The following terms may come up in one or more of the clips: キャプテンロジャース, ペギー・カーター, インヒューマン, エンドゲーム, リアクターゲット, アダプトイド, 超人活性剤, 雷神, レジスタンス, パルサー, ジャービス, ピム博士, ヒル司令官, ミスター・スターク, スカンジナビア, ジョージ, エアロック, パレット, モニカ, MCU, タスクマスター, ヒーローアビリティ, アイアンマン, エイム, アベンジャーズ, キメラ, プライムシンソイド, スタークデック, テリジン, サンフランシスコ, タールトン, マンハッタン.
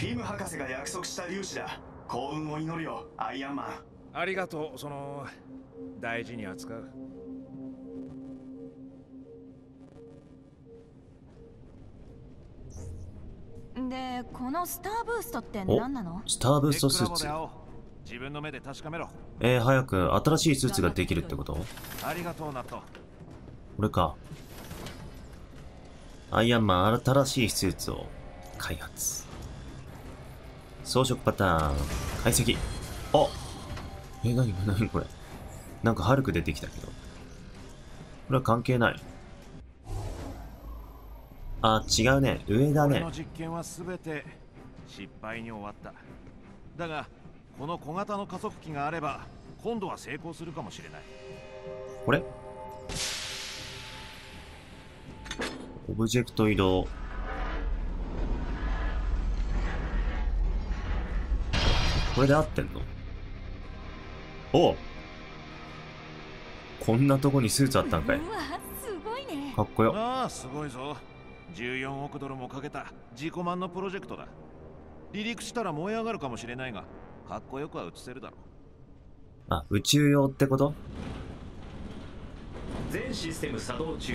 ピム博士が約束した粒子だ。幸運を祈るよ、アイアンマン。ありがとう、大事に扱う。で、このスターブーストって何なの？スターブーストスーツ。自分の目で確かめろ。早く新しいスーツができるってこと？ありがとうナット。これか。アイアンマン、新しいスーツを開発。装飾パターン、解析。あ、何これ。なんかハルク出てきたけど。これは関係ない。あ、違うね。上だね。この実験は全て失敗に終わった。だが、この小型の加速器があれば、今度は成功するかもしれない。これ？オブジェクト移動。これで合ってんの？おう！こんなとこにスーツあったんかい。かっこよ。ああ、すごいぞ。14億ドルもかけた自己満のプロジェクトだ。離陸したら燃え上がるかもしれないが、かっこよくは映せるだろう。あ、宇宙用ってこと？全システム作動中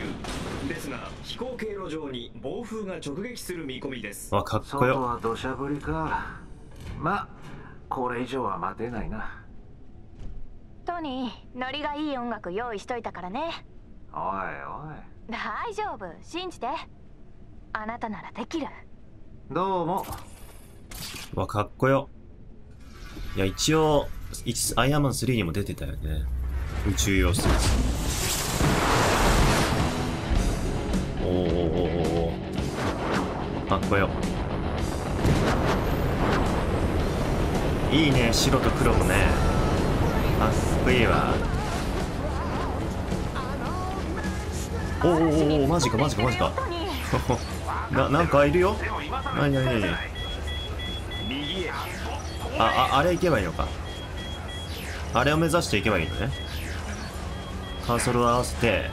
ですが、飛行経路上に暴風が直撃する見込みです。あ、かっこよ。外は土砂降りか。ま、これ以上は待てないな。トニー、ノリがいい音楽用意しといたからね。おいおい、大丈夫、信じて。あなたならできる。どうも。わ、かっこよ。いや、一応アイアンマン3にも出てたよね、宇宙用スーツ。おーおー、かっこよ。いいね、白と黒もね、かっこいいわ。おーおーおー、マジかマジかマジか。なんかいるよ。何。あれ行けばいいのか。あれを目指していけばいいのね。カーソルを合わせて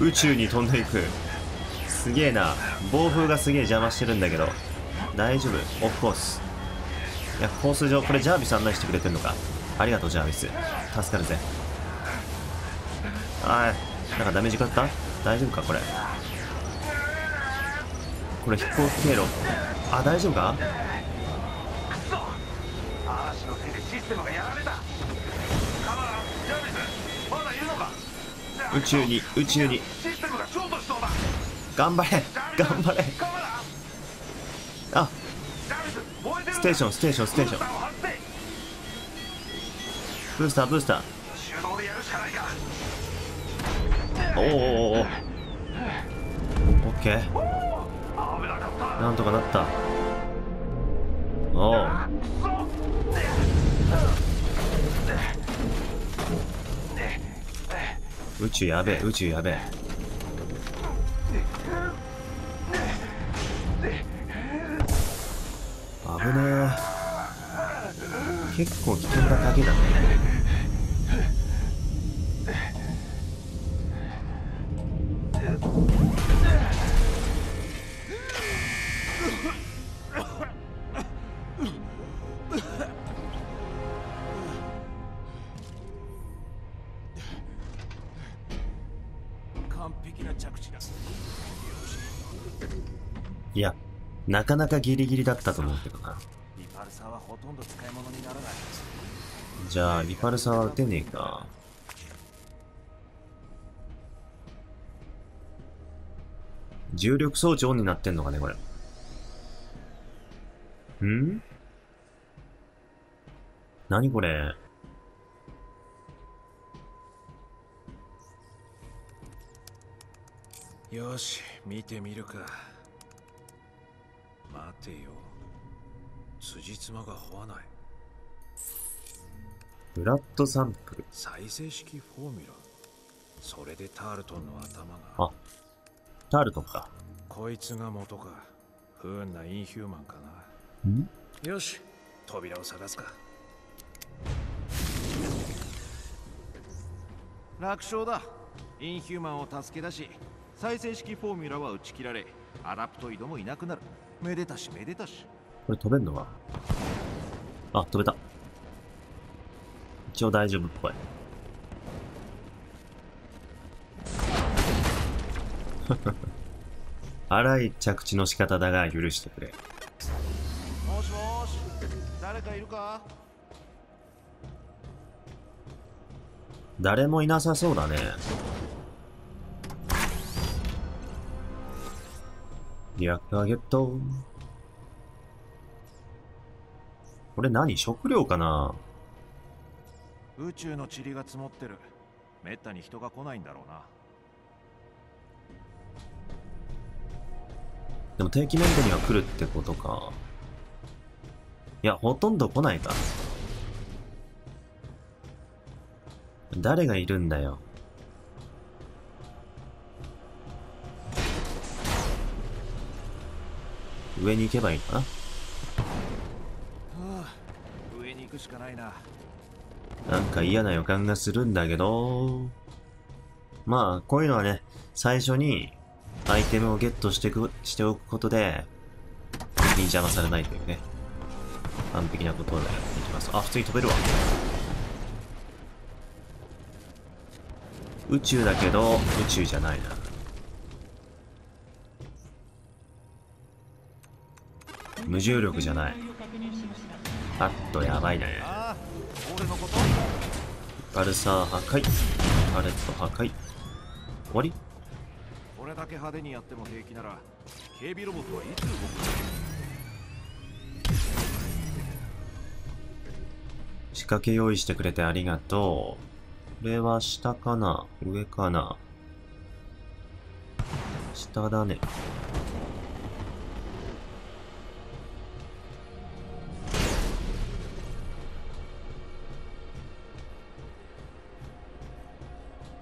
宇宙に飛んでいく。すげえな。暴風がすげえ邪魔してるんだけど大丈夫。オフコース。いや、コース上、これジャービス案内してくれてんのか。ありがとうジャービス、助かるぜ。あー、なんかダメージ食らった？大丈夫かこれ。これ飛行経路。あ、大丈夫か。宇宙に頑張れ。あ、ステーション。ブースター。おー、オッケー。なんとかなった。おう、宇宙やべえ。危ねえ、結構危険なだけだね。いや、なかなかギリギリだったと思うけどな。じゃあリパルサーは撃てねえか。重力装置オンになってんのかねこれ。ん？何これ。よし、見てみるか。待てよ、辻褄が合わない。ブラッドサンプル、再生式フォーミュラ。それでタールトンの頭が。あ、タールトンか。こいつが元か。不運なインヒューマンかな。ん？よし、扉を探すか。楽勝だ。インヒューマンを助け出し、再生式フォーミュラは打ち切られ、アダプトイドもいなくなる。めでたしめでたし。これ飛べんのかな。あ、飛べた。一応大丈夫っぽい。荒い着地の仕方だが許してくれ。もしもし、誰かいるか？誰もいなさそうだね。リアクターゲット。これ何？食料かな？宇宙の塵が積もってる。めったに人が来ないんだろうな。でも定期メンテには来るってことか。いや、ほとんど来ないか。誰がいるんだよ。上に行けばいいかな。はあ、上に行くしかないな。なんか嫌な予感がするんだけど。まあ、こういうのはね、最初にアイテムをゲットしておくことで、敵に邪魔されないというね、完璧なことをやっていきます。あ、普通に飛べるわ。宇宙だけど、宇宙じゃないな。無重力じゃない。あっと、やばいね。パルサー破壊、パレット破壊、終わり。これだけ派手にやっても平気なら、警備ロボットはいつ動くの？仕掛け用意してくれてありがとう。これは下かな？上かな？下だね。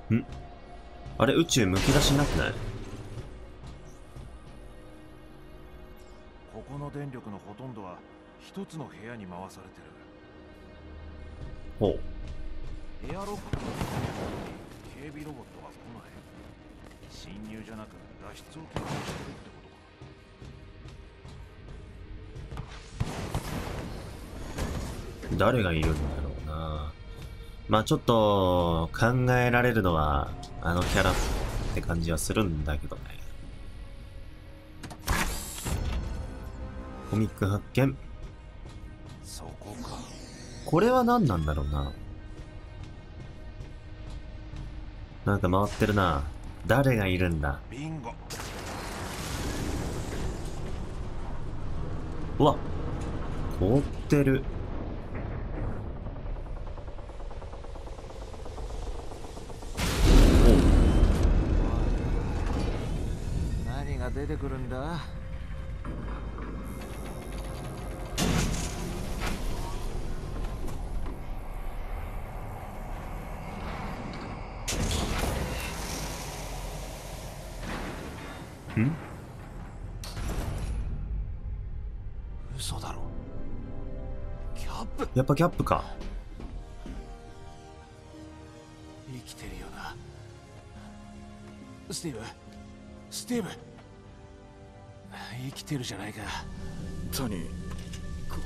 ん？あれ、宇宙むき出しになってない？ここの電力のほとんどは一つの部屋に回されてる。ほう。エアロックの警備ロボットは来ない。侵入じゃなく脱出を希望してるってことか。誰がいるんだろうな。まあちょっと考えられるのはあのキャラって感じはするんだけどね。コミック発見。そこか。これは何なんだろうな。なんか回ってるな。誰がいるんだ。ビンゴ。うわ、凍ってる。出てくるんだ。ん？嘘だろ。キャップ。やっぱキャップか。生きてるよな。スティーブ、スティーブ。生きてるじゃないか。トニー、ここ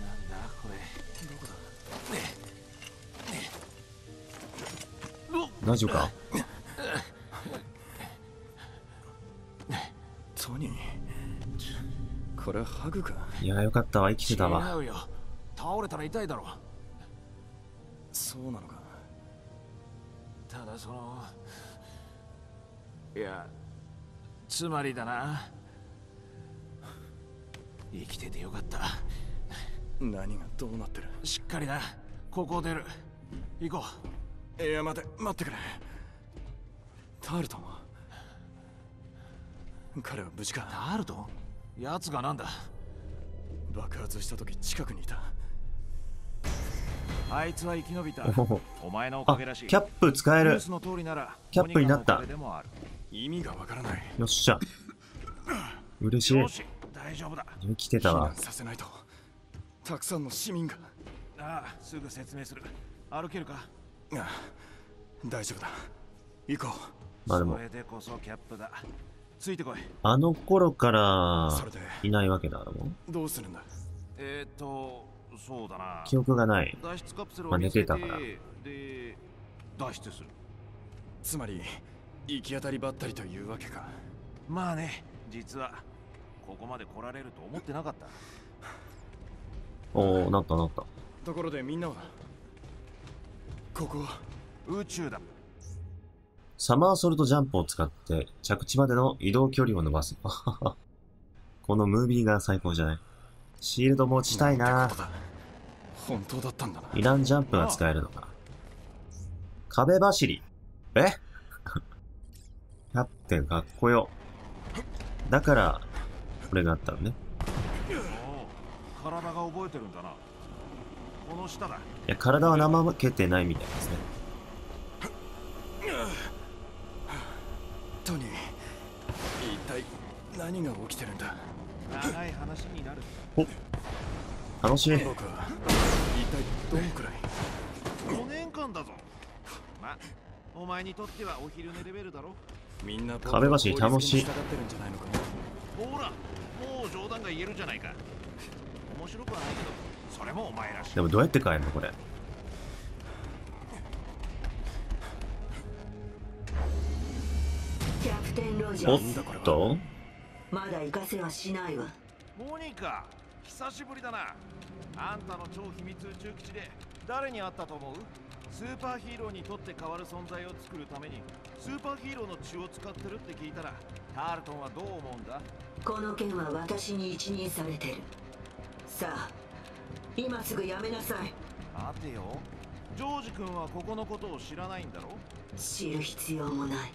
なんだこれ。どこだ。ねえねえ、大丈夫か。トニー、これハグか。いや、よかったわ、生きてたわ。違うよ、倒れたら痛いだろ。そうなのか。ただその、いや、つまりだな、生きててよかった。何がどうなってる。しっかりな、ここを出る。行こう。いや、待ってくれ。タルトンは、彼は無事か。タルトン、やつがなんだ。爆発した時近くにいた。あいつは生き延びた。お前のおかげらしい。キャップ使える。キャップになった。意味がわからない。よっしゃ。嬉しい。大丈夫だ。生きてたわ。避難させないと。たくさんの市民が。ああ、すぐ説明する。歩けるか。ああ、大丈夫だ。行こう。まあでも。それでこそキャップだ。ついてこい。あの頃からいないわけだろう。どうするんだ。そうだな。記憶がない。まあ、寝てたから。で、脱出する。つまり行き当たりばったりというわけか。まあね、実はここまで来られると思ってなかった。おお、なったなった。ところでみんなは、ここは宇宙だ。サマーソルトジャンプを使って着地までの移動距離を伸ばす。このムービーが最高じゃない。シールド持ちたいな。本当だったんだな。イランジャンプが使えるのか。壁走り。えキャプテンかっこよ。だから、これがあったのね。体が覚えてるんだな。この下だ。いや、体は怠けてないみたいですね。トニー、一体何が起きてるんだ。長い話になる。お、楽しい。僕は一体どのくらい。5年間だぞ。ま、お前にとってはお昼寝レベルだろ。みんな壁橋に楽しい。ほら、もう冗談が言えるじゃないか。面白くはないけど、それもお前らしい。でもどうやって帰るのこれ。キャプテンロジャース。おっと。まだ行かせはしないわ。モニカ、久しぶりだな。あんたの超秘密宇宙基地で誰に会ったと思う？スーパーヒーローにとって変わる存在を作るためにスーパーヒーローの血を使ってるって聞いたら、タールトンはどう思うんだ？この件は私に一任されてる。さあ、今すぐやめなさい。待てよ。ジョージ君はここのことを知らないんだろ？知る必要もない。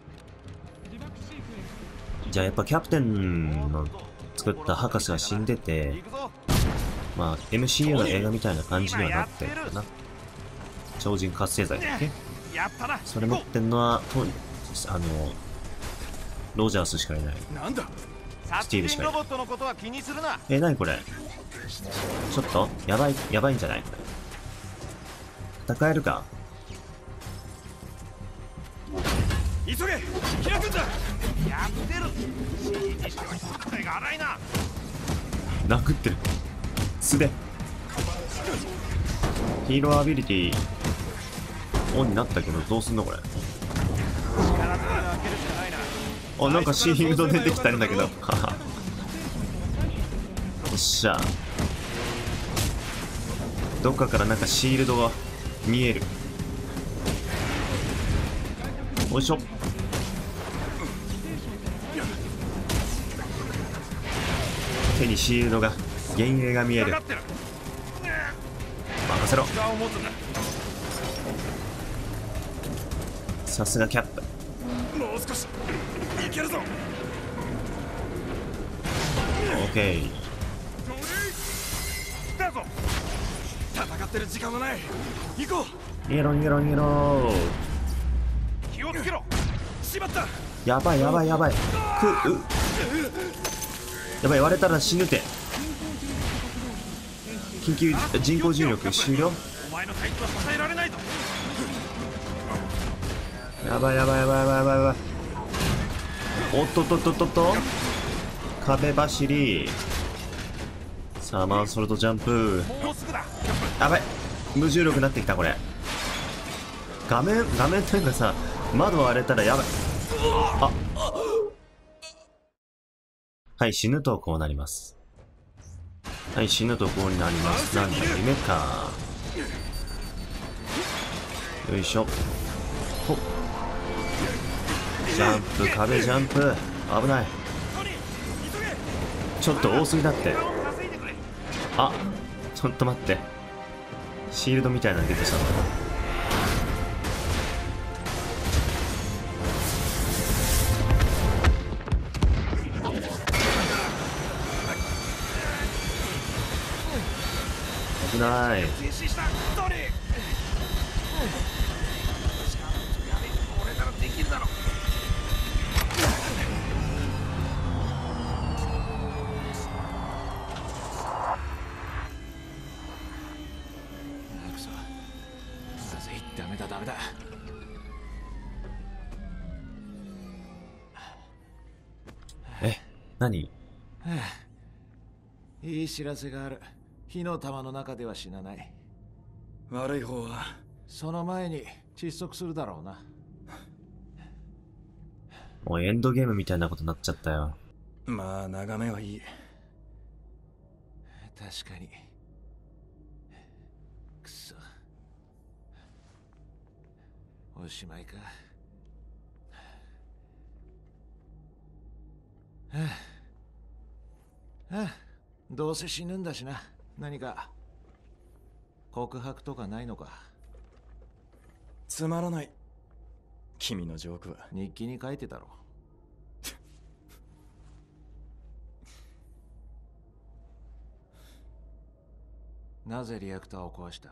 じゃあやっぱキャプテンの作った博士が死んでて、まあ MCU の映画みたいな感じにはなってるかな。超人活性剤だっけ。それ持ってんのはロジャースしかいない。スティールしかいない。何これ。ちょっとやばいんじゃないこれ。戦えるか。急げ、開くんだ。やってる。手が荒いな。殴ってる。素手。ヒーローアビリティオンになったけど、どうすんのこれ。あ、なんかシールド出てきたんだけど。よっしゃ。どっかからなんかシールドが見える。おいしょ。手にシールドが、幻影が見える。任せろ。さすがキャップ。もう少しいけるぞ。オッケー。戦ってる時間はない。行こう。逃げろ。気をつけろ。しまった。やばい。やばい、割れたら死ぬて。緊急人工重力終了。やばい。おっとっとっとっとっと。壁走り。サマーソルトジャンプ。やばい、無重力になってきたこれ。画面というかさ、窓割れたらやばい。あ、はい、死ぬとこうなります。はい、死ぬとこうになります。なんだ、夢か。よいしょ。ほっ。ジャンプ、壁ジャンプ。危ない。ちょっと多すぎだって。あ、ちょっと待って。シールドみたいなの出てきた。ない。ダメだ。何？いい知らせがある。火の玉の中では死なない。悪い方はその前に窒息するだろうな。もうエンドゲームみたいなことになっちゃったよ。まあ眺めはいい。確かに。くそ。おしまいか。どうせ死ぬんだしな。何か告白とかないのか。つまらない。君のジョークは日記に書いてたろ。なぜリアクターを壊した？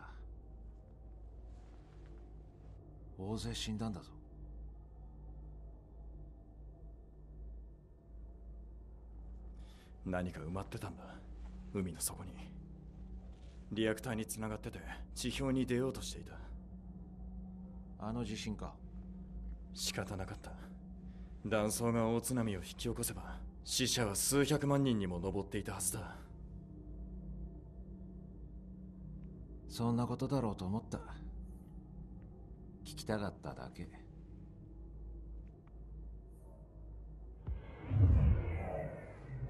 大勢死んだんだぞ。何か埋まってたんだ、海の底に。リアクターにつながってて地表に出ようとしていた。あの地震か。仕方なかった。断層が大津波を引き起こせば死者は数百万人にも上っていたはずだ。そんなことだろうと思った。聞きたかっただけ。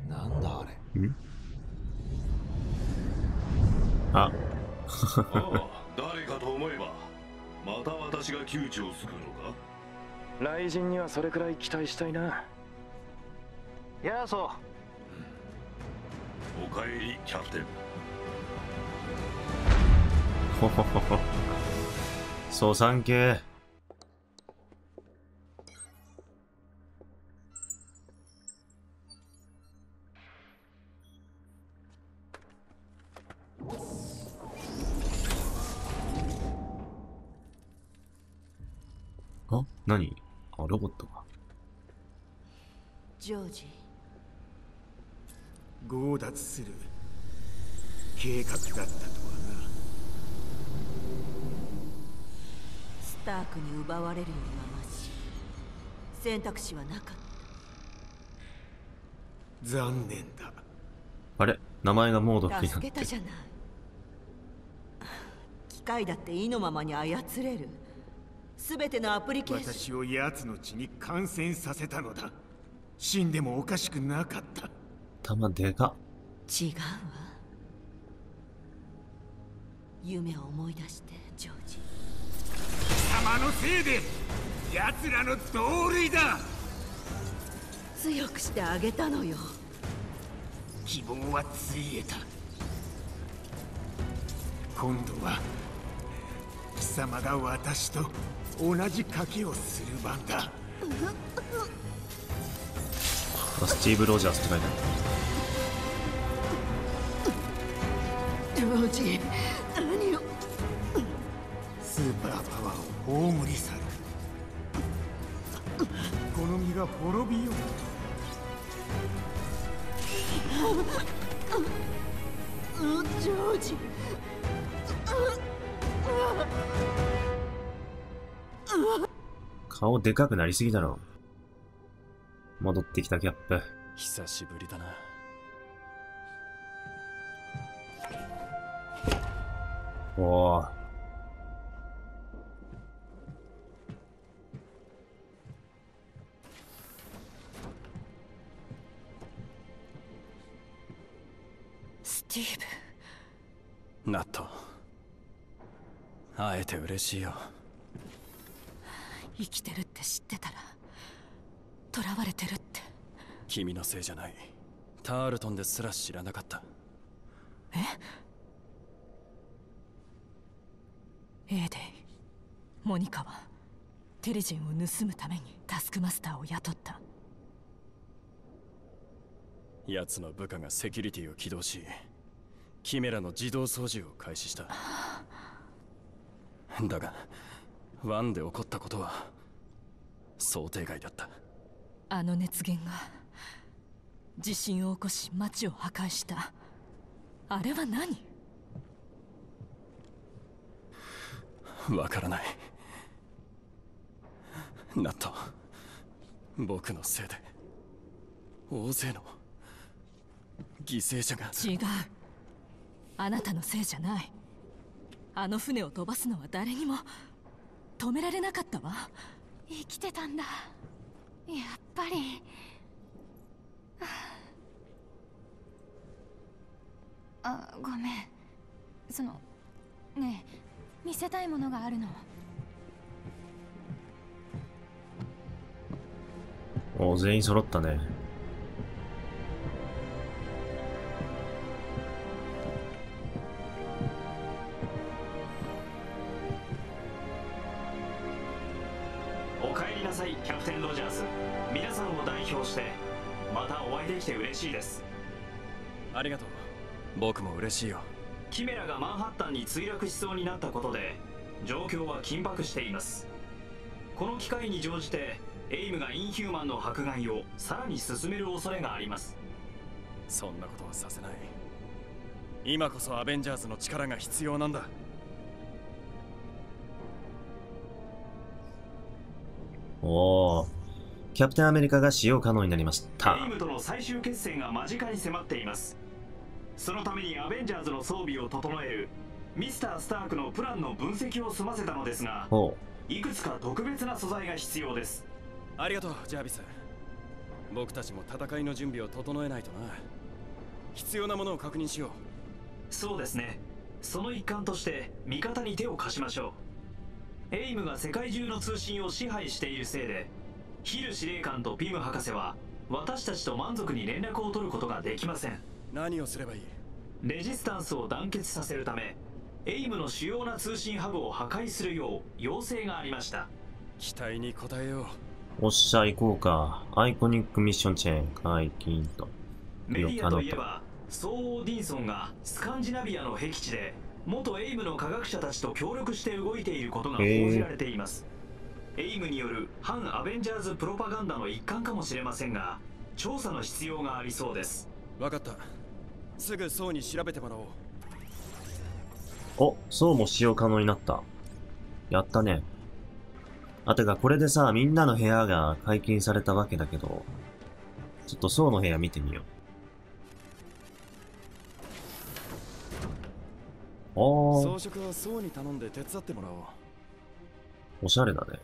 なんだあれ。ん？あ誰かと思えばまた私が窮地を救うのか。雷神にはそれくらい期待したいな。やあそう。おかえりキャプテン。ほほほほ。そうさんけい。あ、何？あ、ロボットが。ジョージ、強奪する計画だったとはな。スタークに奪われるよりはマシ。選択肢はなかった。残念だ。あれ、名前がモードになって。助けたじゃない。機械だって意のままに操れる。すべてのアプリケーション。私を奴の血に感染させたのだ。死んでもおかしくなかった。頭でか。違うわ。夢を思い出してジョージ。貴様のせいで奴らの同類だ。強くしてあげたのよ。希望はついえた。今度は貴様が私と同じ賭けをする番だ。スティーブ・ロジャースって書いてある。ロジー、何を。スーパーパワーを葬り去る。この身が滅びよう。ジョージ。顔でかくなりすぎだろ。戻ってきたキャップ。久しぶりだな。おー。スティーブ。ナット、会えて嬉しいよ。生きてるって知ってたら囚われてるって。君のせいじゃない。タールトンですら知らなかった。え？エーデイ、モニカはテリジンを盗むためにタスクマスターを雇った。奴の部下がセキュリティを起動しキメラの自動掃除を開始した。だがワンで起こったことは想定外だった。あの熱源が地震を起こし街を破壊した。あれは何？わからない。なんと僕のせいで大勢の犠牲者が。違う、あなたのせいじゃない。あの船を飛ばすのは誰にも止められなかったわ。生きてたんだ、やっぱり。あ、ごめん。そのねえ、見せたいものがあるの。お、全員揃ったね。おかえりなさい、キャプテン・ロジャース。皆さんを代表してまたお会いできて嬉しいです。ありがとう。僕も嬉しいよ。キメラがマンハッタンに墜落しそうになったことで状況は緊迫しています。この機会に乗じてエイムがインヒューマンの迫害をさらに進める恐れがあります。そんなことはさせない。今こそアベンジャーズの力が必要なんだ。おお、キャプテンアメリカが使用可能になりました。エイムとの最終決戦が間近に迫っています。そのためにアベンジャーズの装備を整えるミスター・スタークのプランの分析を済ませたのですが、いくつか特別な素材が必要です。ありがとう、ジャービス。僕たちも戦いの準備を整えないとな。必要なものを確認しよう。そうですね。その一環として味方に手を貸しましょう。エイムが世界中の通信を支配しているせいで、ヒル司令官とピム博士は私たちと満足に連絡を取ることができません。何をすればいい？レジスタンスを団結させるため、エイムの主要な通信ハブを破壊するよう要請がありました。期待に応えよう。おっしゃ、行こうか。アイコニックミッションチェーン解禁と。メディアといえば、ソー・オーディンソンがスカンジナビアの僻地で元エイムの科学者たちと協力して動いていることが報じられています。エイムによる反アベンジャーズプロパガンダの一環かもしれませんが、調査の必要がありそうです。わかった、すぐソーに調べてもらおう。お、ソーも使用可能になった。やったね。あ、てかこれでさ、みんなの部屋が解禁されたわけだけど、ちょっとソウの部屋見てみよう。おー、装飾はソウに頼んで手伝ってもらおう。おしゃれだね。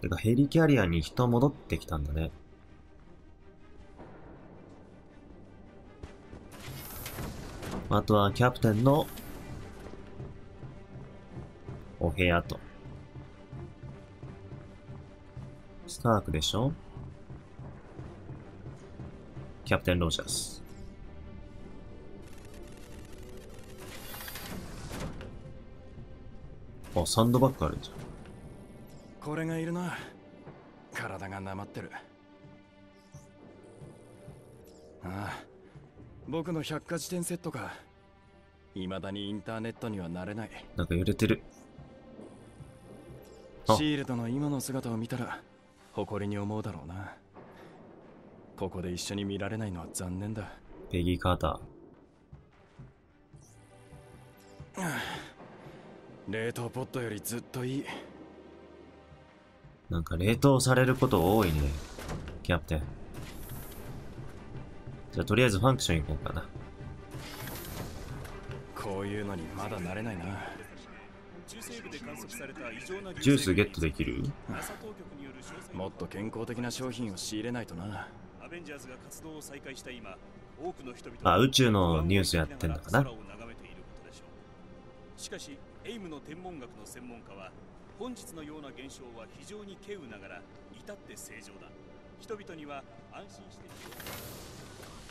てかヘリキャリアに人戻ってきたんだね。あとはキャプテンのお部屋と。スタークでしょ？キャプテン・ロジャース。あ、サンドバッグあるじゃん。これがいるな。体がなまってる。ああ、僕の百科事典セットか。未だにインターネットにはなれない。なんか揺れてる。シールドの今の姿を見たら誇りに思うだろうな。ここで一緒に見られないのは残念だ。ペギー・カーター。冷凍ポットよりずっといい。なんか冷凍されること多いね、キャプテン。じゃあとりあえずファンクション行こうかな。こういうのにまだ慣れないな。ジュースゲットできる？もっと健康的な商品を仕入れないとな。あ、宇宙のニュースやってんだかな。しかし、エイムの天文学の専門家は、本日のような現象は非常に稀有ながら至って正常だ。人々には安心して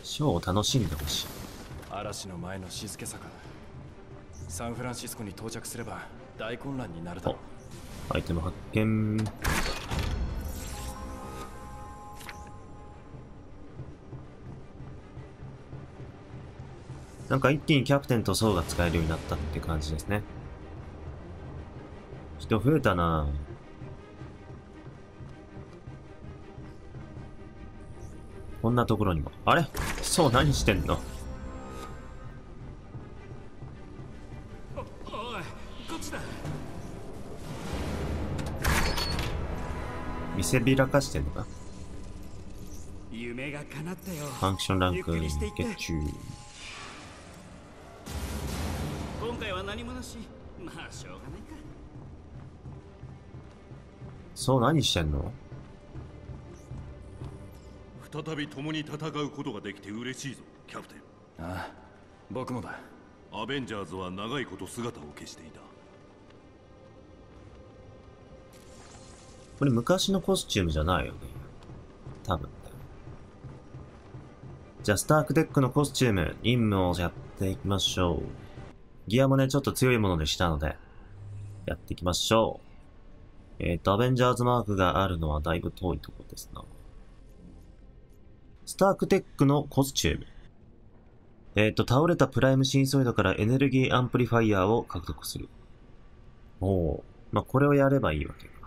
ショーを楽しんでほしい。嵐の前の静けさか。サンフランシスコに到着すれば大混乱になるだろう。アイテム発見。なんか一気にキャプテンとソーが使えるようになったって感じですね。人増えたな。こんなところにも。あれ？ソー何してんの？見せびらかしてんのか。ファンクションランクゲッチュー。今回は何もなし。まあしょうがないか。そう何してんの？再び共に戦うことができて嬉しいぞ、キャプテン。ああ、僕もだ。アベンジャーズは長いこと姿を消していた。これ昔のコスチュームじゃないよね。多分。じゃあ、スタークデックのコスチューム、任務をやっていきましょう。ギアもね、ちょっと強いものでしたので、やっていきましょう。アベンジャーズマークがあるのはだいぶ遠いところですな。スタークデックのコスチューム。倒れたプライムシンソイドからエネルギーアンプリファイヤーを獲得する。おお、まあ、これをやればいいわけか。